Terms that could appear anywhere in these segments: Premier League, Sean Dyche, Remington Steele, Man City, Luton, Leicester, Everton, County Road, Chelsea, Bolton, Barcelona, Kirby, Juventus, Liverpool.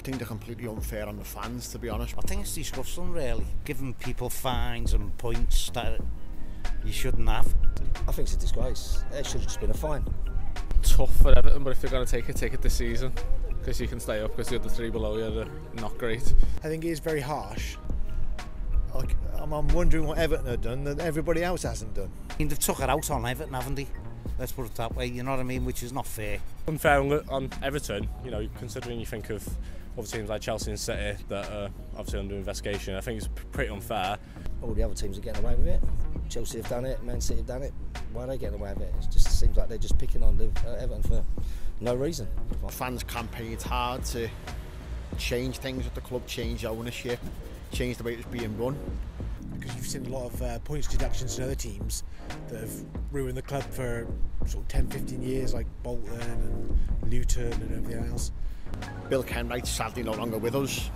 I think they're completely unfair on the fans, to be honest. I think it's disgusting, really, giving people fines and points that you shouldn't have. I think it's a disgrace. It should have just been a fine. Tough for Everton, but if they're going to take a ticket this season, because you can stay up because the other three below you are not great. I think it is very harsh. Like, I'm wondering what Everton have done that everybody else hasn't done. I mean, they've took it out on Everton, haven't they? Let's put it that way, you know what I mean, which is not fair. Unfair on Everton, you know, considering you think of other teams like Chelsea and City that are obviously under investigation, I think it's pretty unfair. All the other teams are getting away with it. Chelsea have done it, Man City have done it. Why are they getting away with it? It just seems like they're just picking on Everton for no reason. Fans campaigned hard to change things with the club, change ownership, change the way it's being run. Because you've seen a lot of points deductions in other teams that have ruined the club for sort of 10-15 years, like Bolton and Luton and everything else. Bill Kenwright's sadly no longer with us.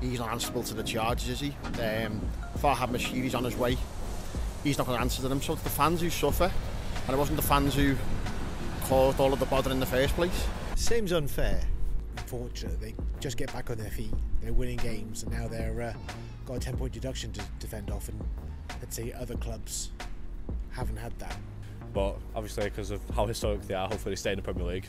He's not answerable to the charges, is he? Farhad Mashiri's on his way. He's not going to answer to them. So it's the fans who suffer, and it wasn't the fans who caused all of the bother in the first place. Seems unfair. Unfortunate, they just get back on their feet. They're winning games, and now they're got a 10-point deduction to defend off, and let's say other clubs haven't had that. But obviously, because of how historic they are, hopefully they stay in the Premier League.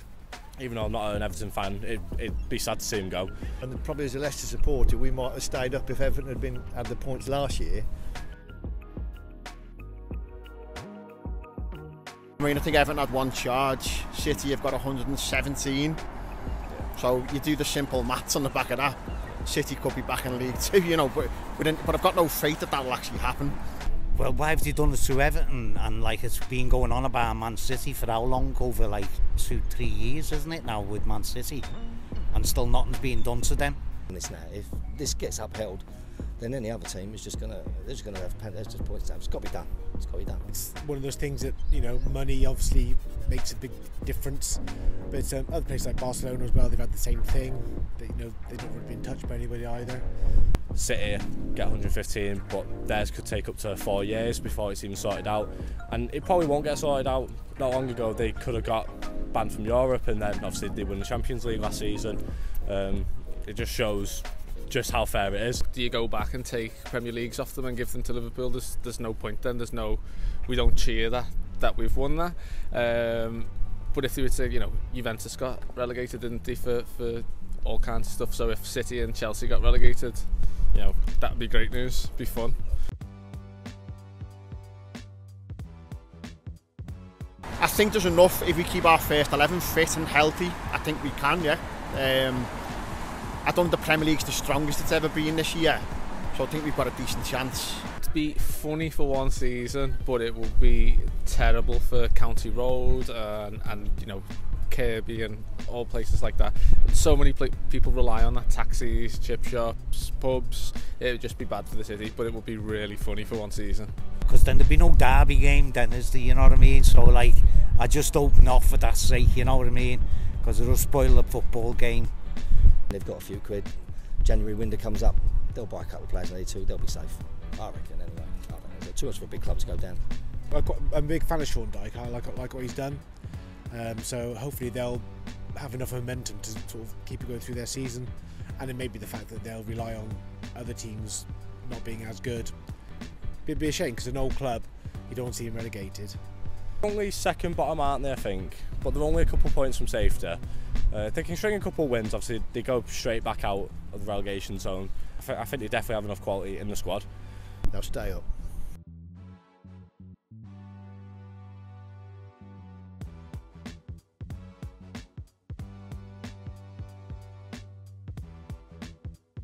Even though I'm not an Everton fan, it'd be sad to see him go. And probably as a Leicester supporter, we might have stayed up if Everton had the points last year. I mean, I think Everton had one charge. City have got 117. So you do the simple maths on the back of that. City could be back in League Two, you know, but I've got no faith that that'll actually happen. Well, why have they done it to Everton? And like, it's been going on about Man City for how long? Over like 2-3 years, isn't it now, with Man City? And still nothing's being done to them. If this gets upheld, then any other team is just going to have points. It's got to be done. It's got to be done. It's one of those things that, you know, money obviously makes a big difference. But other places like Barcelona as well, they've had the same thing. They, you know, they've not really been touched by anybody either. City get 115, but theirs could take up to 4 years before it's even sorted out, and it probably won't get sorted out. Not long ago, they could have got banned from Europe, and then obviously they won the Champions League last season. It just shows just how fair it is. Do you go back and take Premier Leagues off them and give them to Liverpool? There's no point then. There's no, we don't cheer that we've won that. But if they would say, you know, Juventus got relegated, didn't they, for all kinds of stuff. So if City and Chelsea got relegated, you know, that'd be great news, be fun. I think there's enough. If we keep our first 11 fit and healthy, I think we can, yeah. I don't think the Premier League's the strongest it's ever been this year, so I think we've got a decent chance. It'd be funny for one season, but it will be terrible for County Road and you know, Kirby and all places like that. So many people rely on that, taxis, chip shops, pubs. It would just be bad for the city, but it would be really funny for one season. Because then there'd be no derby game then, is there, you know what I mean? So like, I just hope not, for that sake, you know what I mean? Because it'll spoil the football game. They've got a few quid, January window comes up, they'll buy a couple of players they need to, they'll be safe. I reckon anyway. I don't know, is it too much for a big club to go down? I'm a big fan of Sean Dyche, I like what he's done. So hopefully they'll have enough momentum to sort of keep it going through their season, and it may be the fact that they'll rely on other teams not being as good. It'd be a shame because an old club, you don't see them relegated. Only second bottom, aren't they, I think, but they're only a couple of points from safety. They can string a couple of wins, obviously they go straight back out of the relegation zone. I think they definitely have enough quality in the squad. They'll stay up.